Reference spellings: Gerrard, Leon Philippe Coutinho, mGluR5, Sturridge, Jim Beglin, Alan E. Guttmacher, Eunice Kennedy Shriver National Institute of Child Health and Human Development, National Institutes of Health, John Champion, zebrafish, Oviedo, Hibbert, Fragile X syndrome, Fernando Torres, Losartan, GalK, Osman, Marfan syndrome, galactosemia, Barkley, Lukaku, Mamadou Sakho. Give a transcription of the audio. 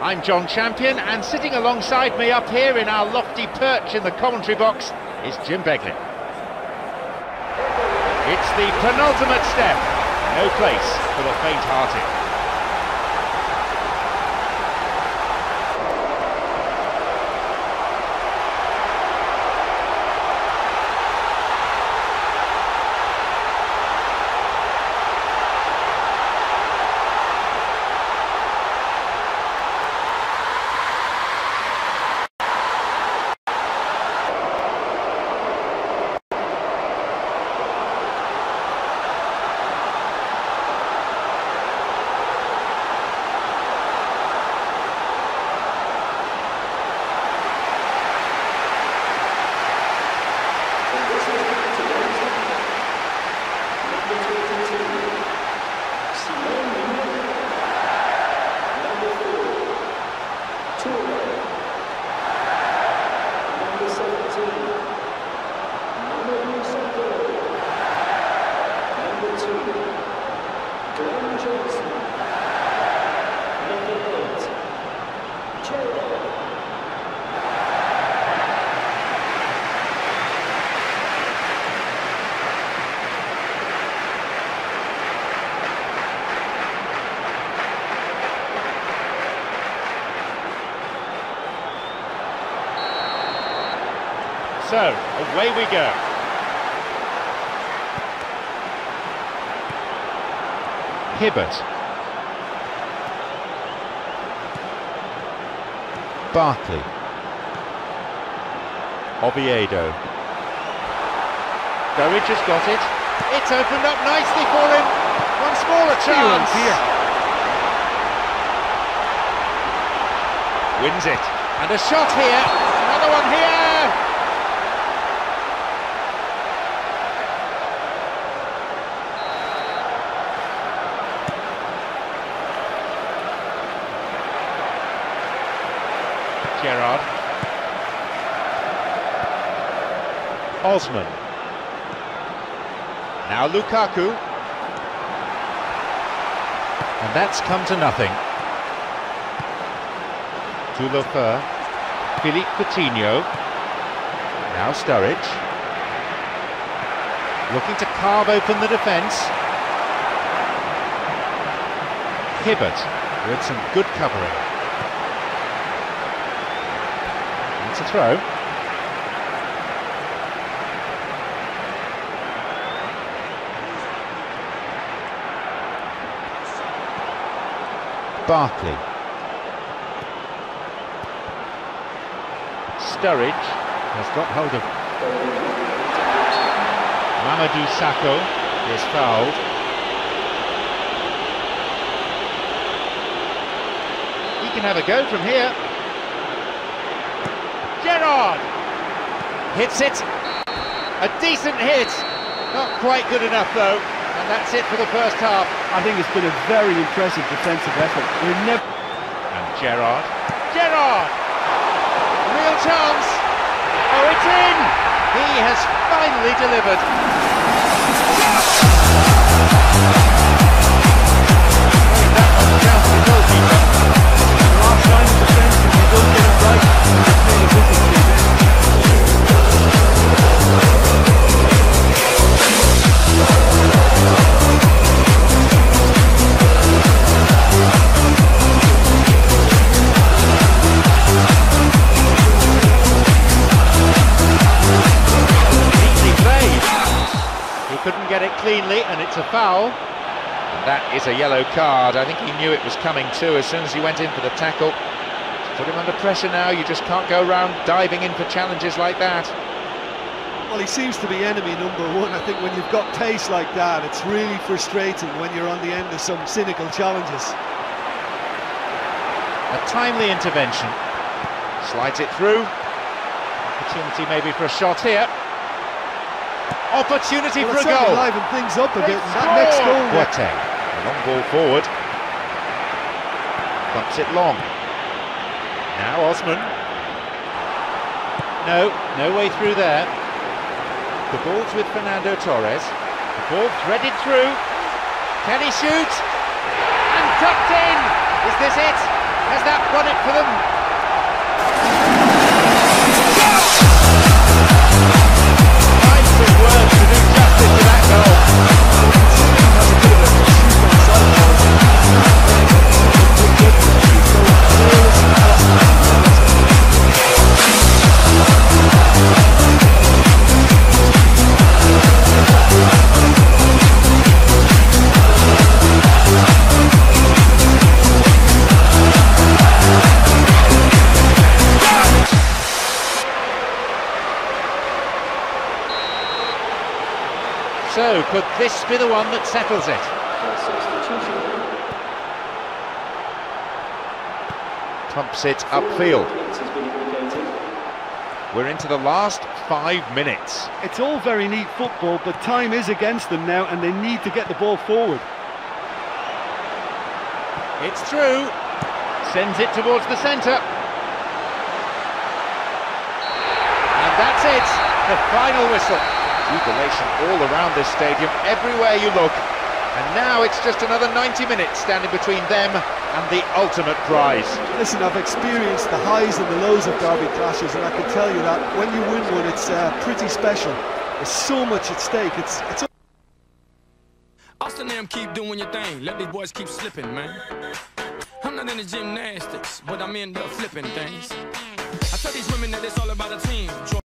I'm John Champion, and sitting alongside me up here in our lofty perch in the commentary box is Jim Beglin. It's the penultimate step, no place for the faint-hearted. So, away we go. Hibbert. Barkley. Oviedo. Sturridge has got it. It's opened up nicely for him. Once more a chance. Wins it. And a shot here. Another one here. Gerrard. Osman. Now Lukaku. And that's come to nothing. Leon Philippe Coutinho. Now Sturridge. Looking to carve open the defence. Hibbert with some good covering. To throw. Barkley. Sturridge has got hold of Mamadou Sakho is fouled. He can have a go from here. Gerrard hits it, a decent hit, not quite good enough though, and that's it for the first half. I think it's been a very impressive defensive effort. And Gerrard, real chance, oh it's in, he has finally delivered. Couldn't get it cleanly, and it's a foul. And that is a yellow card. I think he knew it was coming too as soon as he went in for the tackle. Put him under pressure now. You just can't go around diving in for challenges like that. Well, he seems to be enemy number one. I think when you've got pace like that, it's really frustrating when you're on the end of some cynical challenges. A timely intervention. Slides it through. Opportunity maybe for a shot here. Opportunity for a goal. Liven things up a bit. That next goal. A long ball forward. Bumps it long. Now Osman. No way through there. The ball's with Fernando Torres. The ball threaded through. Can he shoot? And tucked in. Is this it? Has that won it for them? Nice with words to do justice to that goal. So, could this be the one that settles it? Pumps it upfield. We're into the last 5 minutes. It's all very neat football, but time is against them now, and they need to get the ball forward. It's through. Sends it towards the centre. And that's it. The final whistle. Jubilation all around this stadium, everywhere you look, and now it's just another 90 minutes standing between them and the ultimate prize. Listen, I've experienced the highs and the lows of derby clashes, and I can tell you that when you win one, it's pretty special. There's so much at stake. It's Austin, them keep doing your thing. Let these boys keep slipping, man. I'm not into gymnastics, but I'm into flipping things. I tell these women that it's all about a team.